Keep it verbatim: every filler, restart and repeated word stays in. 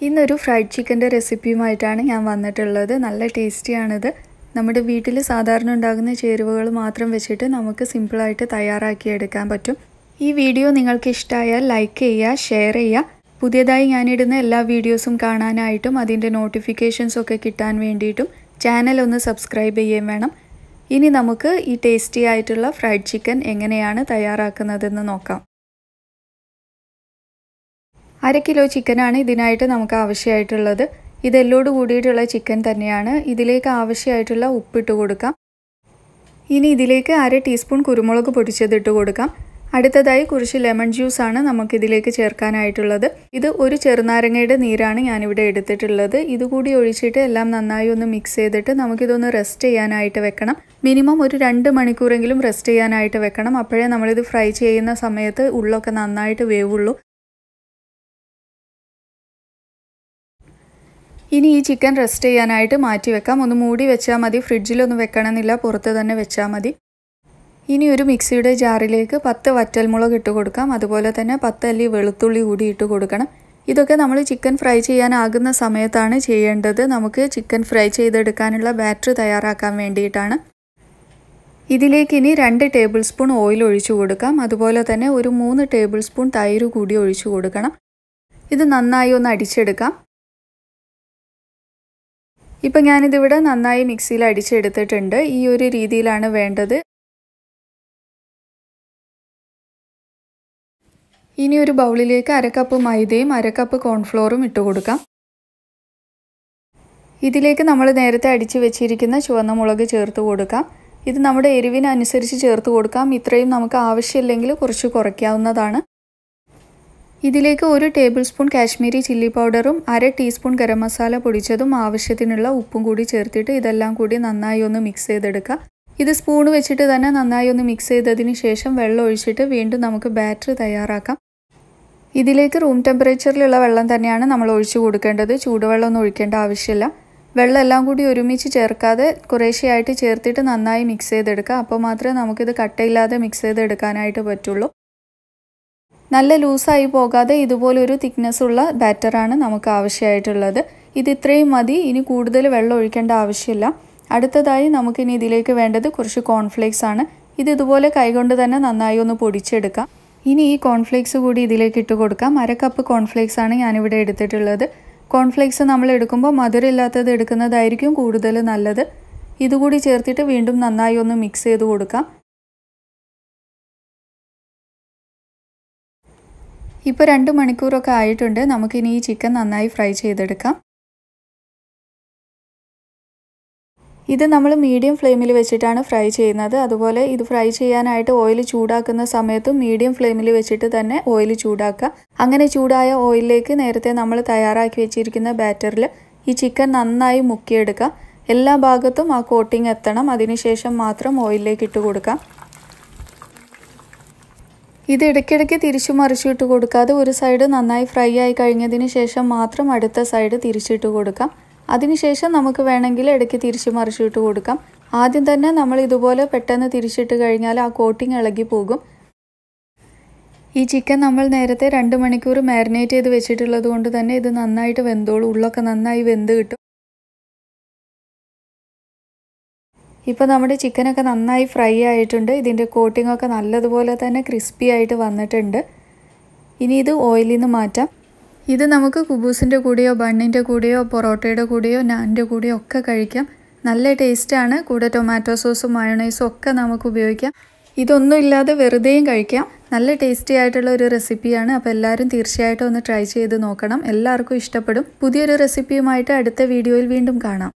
This is a fried chicken recipe. It is very tasty. We have to make it simple. This video is like and share. If you videos, subscribe to the tasty fried chicken. one kilo chicken ആണ് ഇതിനായിട്ട് നമുക്ക് ആവശ്യമായിട്ടുള്ളത് ഇത് എല്ലോട് കൂടിയിട്ടുള്ള chicken തന്നെയാണ് ഇതിലേക്ക് ആവശ്യമായിട്ടുള്ള ഉപ്പ് ഇട്ട് കൊടുക്കാം ഇനി ഇതിലേക്ക് അര ടീസ്പൂൺ കുരുമുളക് പൊടിച്ചത് ഇട്ട് കൊടുക്കാം അടുത്തതായി കുറച്ച് ലെമൺ ജ്യൂസ് ആണ് നമുക്ക് ഇതിലേക്ക് ചേർക്കാനായിട്ടുള്ളത് ഇത് ഒരു ചെറുനാരങ്ങയുടെ നീരാണ് ഞാൻ ഇവിടെ എടുത്തിട്ടുള്ളത് ഇത് കൂടി ഒഴിച്ചിട്ട് എല്ലാം നന്നായി ഒന്ന് മിക്സ് ചെയ്തിട്ട് നമുക്ക് ഇതൊന്ന് റെസ്റ്റ് ചെയ്യാനായിട്ട് വെക്കണം മിനിമം ഒരു രണ്ട് മണിക്കൂറെങ്കിലും റെസ്റ്റ് ചെയ്യാനായിട്ട് വെക്കണം അപ്പോഴേ നമ്മൾ ഇത് ഫ്രൈ ചെയ്യുന്ന സമയത്ത് ഉള്ളൊക്കെ നന്നായിട്ട് വേവുള്ളൂ ഇനി ഈ ചിക്കൻ റസ്റ്റ് ചെയ്യാനായിട്ട് മാറ്റി വെക്കാം ഒന്ന് മൂടി വെച്ചാൽ മതി ഫ്രിഡ്ജിൽ ഒന്നും വെക്കണമെന്നില്ല പുറത്ത് തന്നെ വെച്ചാൽ മതി ഇനി ഒരു മിക്സിയുടെ ജാറിലേക്ക് പത്ത് വറ്റൽമുളക് ഇട്ട് കൊടുക്കാം അതുപോലെ തന്നെ പത്ത് അല്ലി വെളുത്തുള്ളി കൂടി ഇട്ട് കൊടുക്കണം ഇതൊക്കെ നമ്മൾ ചിക്കൻ ഫ്രൈ ചെയ്യാനാകുന്ന സമയത്താണ് ചെയ്യേണ്ടത് നമുക്ക് ചിക്കൻ ഫ്രൈ ചെയ്തെടുക്കാനുള്ള ബാറ്റർ തയ്യാറാക്കാൻ വേണ്ടിയിട്ടാണ് ഇതിലേക്ക് ഇനി രണ്ട് ടേബിൾ സ്പൂൺ ഓയിൽ ഒഴിച്ചു കൊടുക്കാം അതുപോലെ തന്നെ ഒരു മൂന്ന് ടേബിൾ സ്പൂൺ തൈര് കൂടി ഒഴിച്ചു കൊടുക്കണം ഇത് നന്നായി ഒന്ന് അടിച്ചെടുക്കാം Now I will mix the mix in this way. This is the way. In this bowl, I will add one cup of maida, corn flour. This is the way we add the chuvana mulaga. ഇതിലേക്ക് ഒരു table spoon Kashmiri chilli പൗഡറും അര teaspoon garam masala പൊടിച്ചതും ആവശ്യത്തിനുള്ള ഉപ്പും കൂടി ചേർത്തിട്ട് ഇതെല്ലാം കൂടി നന്നായി ഒന്ന് മിക്സ് ചെയ്തെടുക്കുക. ഇത് സ്പൂൺ വെച്ചിട്ട് തന്നെ നന്നായി ഒന്ന് മിക്സ് ചെയ്തതിനു ശേഷം വെള്ളം ഒഴിച്ചിട്ട് വീണ്ടും നമുക്ക് ബാറ്റർ തയ്യാറാക്കാം. ഇതിലേക്ക് റൂം ടെമ്പറേച്ചറിലുള്ള വെള്ളം തന്നെയാണ് നമ്മൾ ഒഴിച്ചു കൊടുക്കേണ്ടത്. ചൂടുവെള്ളം ഒന്നും ഒഴിക്കേണ്ട ആവശ്യമില്ല. വെള്ളം എല്ലാം കൂടി ഒരുമിച്ച് ചേർക്കാതെ കുറേശ്ശെയായിട്ട് ചേർത്തിട്ട് നന്നായി മിക്സ് ചെയ്തെടുക്കുക. അപ്പോൾ മാത്രമേ നമുക്ക് ഇത് കട്ടയില്ലാതെ മിക്സ് ചെയ്തെടുക്കാനായിട്ട് പറ്റുള്ളൂ. നല്ല ലൂസ് ആയി പോകാതെ ഇതുപോലെ ഒരു thickness ഉള്ള ബാറ്റർ ആണ് നമുക്ക് ആവശ്യമായിട്ടുള്ളത് ഇത് ഇത്രയും മതി ഇനി കൂടുതൽ വെള്ളം ഒഴിക്കേണ്ട ആവശ്യമില്ല അടുത്തതായി നമുക്ക് ഇനി ഇതിലേക്ക് വേണ്ടത് കുറച്ച് കോൺഫ്ലേക്സ് ആണ് ഇത് ഇതുപോലെ കൈകൊണ്ട് തന്നെ നന്നായി ഒന്ന് പൊടിച്ചെടുക്കാം ഇനി ഈ കോൺഫ്ലേക്സ് കൂടി ഇതിലേക്ക് ഇട്ട് കൊടുക്കാം അര കപ്പ് കോൺഫ്ലേക്സ് ആണ് ഞാൻ ഇവിടെ എടുത്തിട്ടുള്ളത് കോൺഫ്ലേക്സ് നമ്മൾ എടുക്കുമ്പോൾ മധുരമില്ലാത്തത് എടുക്കുന്നതായിരിക്കും കൂടുതൽ നല്ലത് ഇത് കൂടി ചേർത്തിട്ട് വീണ്ടും നന്നായി ഒന്ന് മിക്സ് ചെയ്തു കൊടുക്കാം ഇപ്പോൾ രണ്ട് മണിക്കൂർ ഒക്കെ ആയിട്ടുണ്ട് നമുക്ക് ഇനി ഈ ചിക്കൻ നന്നായി ഫ്രൈ ചെയ്തെടുക്കാം ഇത് നമ്മൾ മീഡിയം ഫ്ലെയിമിൽ വെച്ചിട്ടാണ് ഫ്രൈ ചെയ്യുന്നത് അതുപോലെ ഇത് ഫ്രൈ ചെയ്യാനായിട്ട് ഓയിൽ ചൂടാക്കുന്ന സമയത്ത് മീഡിയം ഫ്ലെയിമിൽ വെച്ചിട്ട് തന്നെ ഓയിൽ ചൂടാക്കുക അങ്ങനെ ചൂടായ ഓയിലിലേക്ക് നേരത്തെ നമ്മൾ തയ്യാറാക്കി വെച്ചിരിക്കുന്ന ബാറ്ററിൽ ഈ ചിക്കൻ നന്നായി മുക്കിയെടുക്കുക എല്ലാ ഭാഗത്തും ആ കോട്ടിംഗ് എത്തണം അതിനുശേഷം മാത്രം ഓയിലിലേക്ക് ഇട്ട് കൊടുക്കാം This is the first time we have to fry the fry. This is the side of the side. That is the same thing. We have to fry the same thing. That is the same thing. We have to fry the This chicken is marinated with the chicken. ഇപ്പോൾ നമ്മുടെ chicken ഒക്കെ നന്നായി fry ആയിട്ടുണ്ട് ഇതിന്റെ coating ഒക്കെ നല്ലതുപോലെ തന്നെ crispy ആയിട്ട് വന്നിട്ടുണ്ട് ഇനി ഇത് ഓയിലിൽ നിന്ന് മാറ്റാം ഇത് നമുക്ക് കുബൂസിന്റെ കൂടെയോ ബണ്ണിന്റെ കൂടെയോ പൊറോട്ടയുടെ കൂടെയോ നാന്റെ കൂടെയോ ഒക്കെ കഴിക്കാം നല്ല ടേസ്റ്റ് ആണ് കൂടെ ടൊമാറ്റോ സോസും മയോണൈസും ഒക്കെ നമുക്ക് ഉപയോഗിക്കാം ഇതൊന്നും ഇല്ലാതെ വെറുതെയും കഴിക്കാം നല്ല ടേസ്റ്റി ആയിട്ടുള്ള ഒരു റെസിപ്പിയാണ് അപ്പോൾ എല്ലാവരും തീർച്ചയായിട്ടും ഒന്ന് ട്രൈ ചെയ്ത് നോക്കണം എല്ലാവർക്കും ഇഷ്ടപ്പെടും പുതിയൊരു റെസിപ്പിയുമായിട്ട് അടുത്ത വീഡിയോയിൽ വീണ്ടും കാണാം